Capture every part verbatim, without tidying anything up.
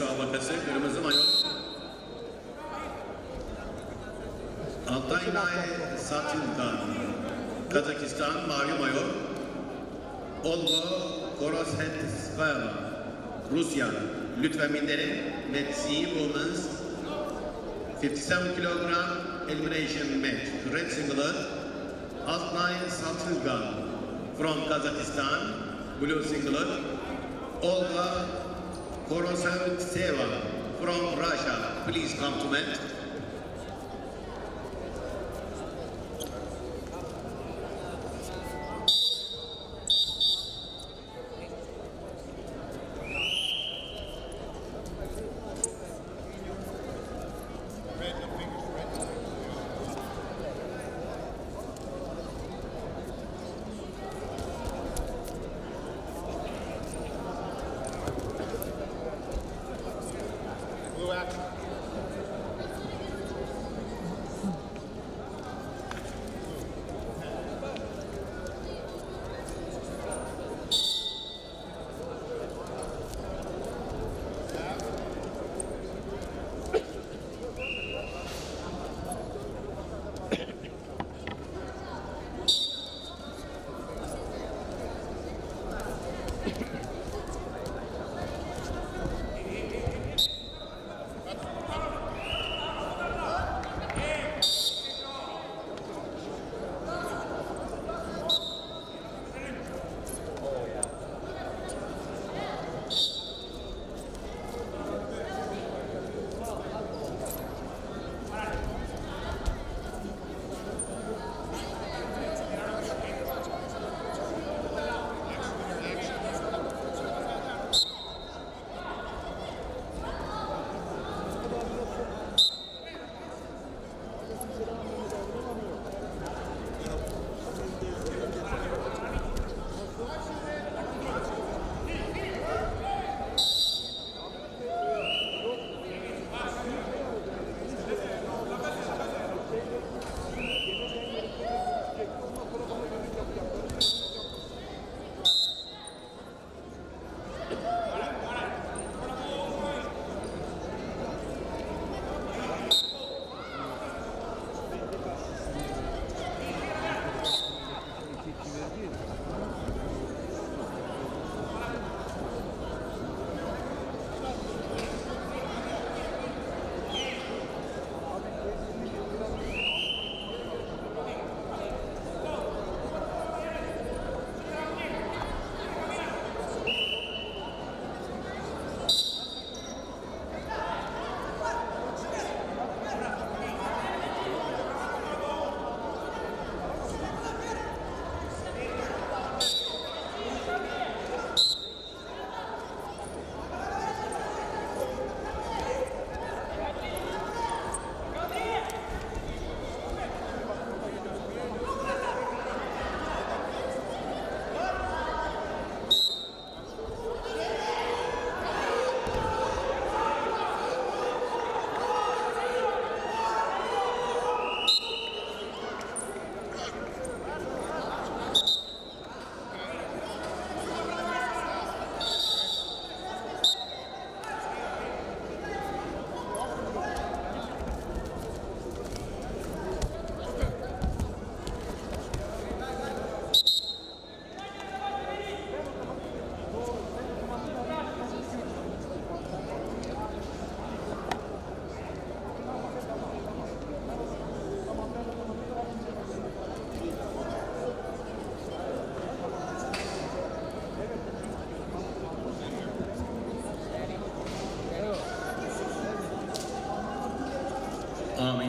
müsabakası. Kırmızı mayo. Athlay Satsilga, Kazakistan, mavi mayo. Olga Korasheva, Rusya. Lütfen bindirin. Let's see women's fifty-seven kilogram elimination match. Red singlet. Athlay Satsilga from Kazakhstan. Blue singlet. Olga Khoroshavtseva from Russia. Please come to mat.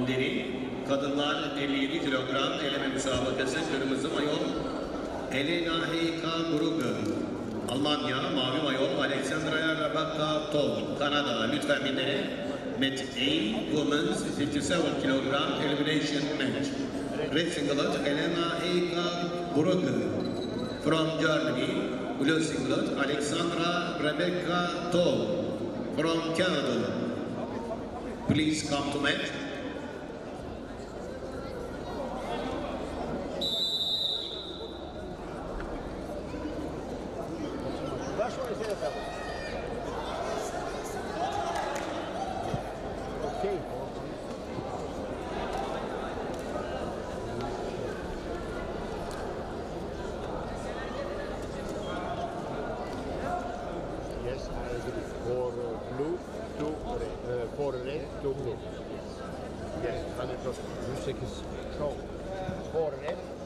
Deri. Kadınlar elli yedi kilogram eleme müsabakası kırmızı mayon Elena Hika Burukalı, Almanya mavi mayon Alexandra Rebecca Toll, Kanada. Lütfen binlere Met A Women's fifty-seven kilogram elimination match. Red singlet Elena Hika Burukalı from Germany. Blue singlet Alexandra Rebecca Toll from Canada. Please come to match. That's what I said about it. Dominic. Yes, one hundred percent. Music is strong. Four and eight.